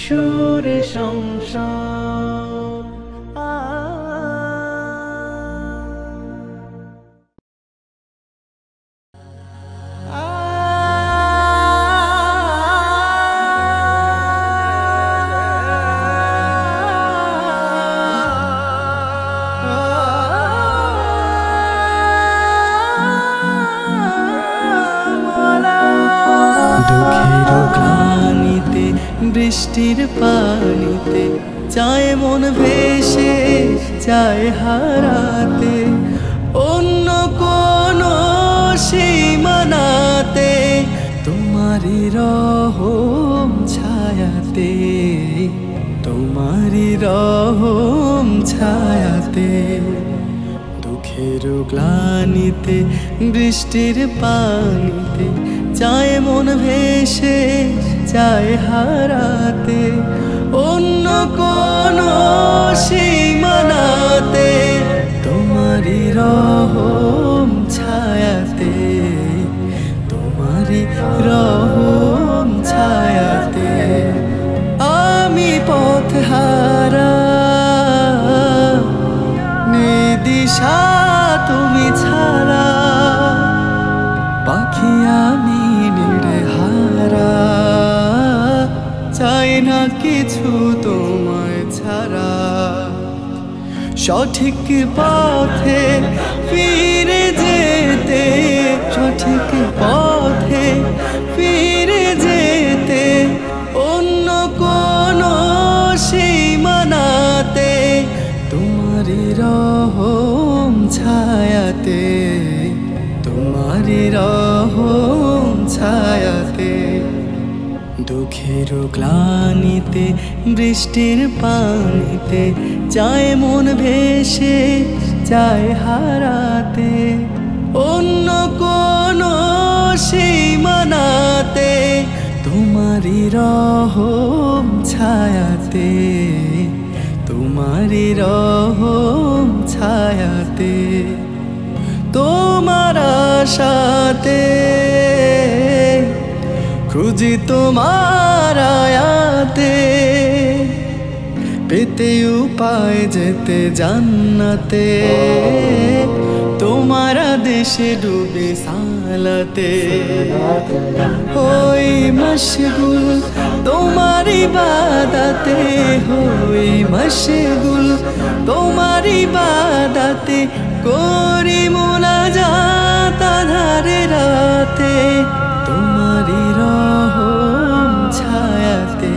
সুরে সংসার। বৃষ্টির পানিতে চায় মন ভেসে চায় হারাতে অন্য কোন সীমানাতে তোমারি রহম ছায়াতে তোমারি রহম ছায়াতে। দুঃখের গ্লানিতে বৃষ্টির পানিতে চায় মন ভেসে চায় হারাতে অন্য কোন সীমানাতে তোমারি রহম ছায়াতে তোমারি রহম ছায়াতে। আমি পথ হারা নিদিশা তুমি ছাড়া পাখি আমি নির্হারা চাই না কিছু তোমায় ছাড়া। সঠিক পথে ফিরে যেতে সঠিক পথে ফিরে যেতে অন্য কোন সীমানাতে তোমারি রহম ছায়াতে তোমারি রহম ছায়াতে। দুঃখের গ্লানিতে বৃষ্টির পানিতে চায় মন ভেসে চায় হারাতে অন্য কোন সীমানাতে তোমারি রহম ছায়াতে তোমারি রহম ছায়াতে। তোমার আশাতে খুঁজি তোমার আয়াতে পেতে উপায় যেতে জান্নাতে তোমার দেশে ডুবে সালাতে। হই মশগুল তোমারি ইবাদতে হই মশগুল তোমারি ইবাদতে করি মুনাজাত আধারে রাতে তোমারি রহম ছায়াতে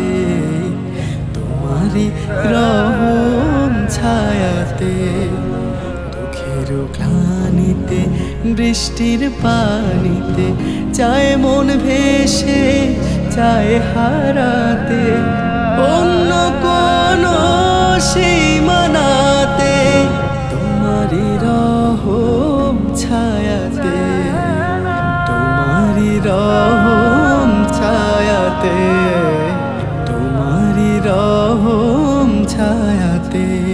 তোমারি রহম ছায়াতে। দুঃখের গ্লানিতে বৃষ্টির পানিতে চায় মন ভেসে চায় হারাতে অন্য কোন সীমানাতে তোমারি রহম ছায়াতে তোমারি রহম ছায়াতে তোমারি রহম ছায়াতে।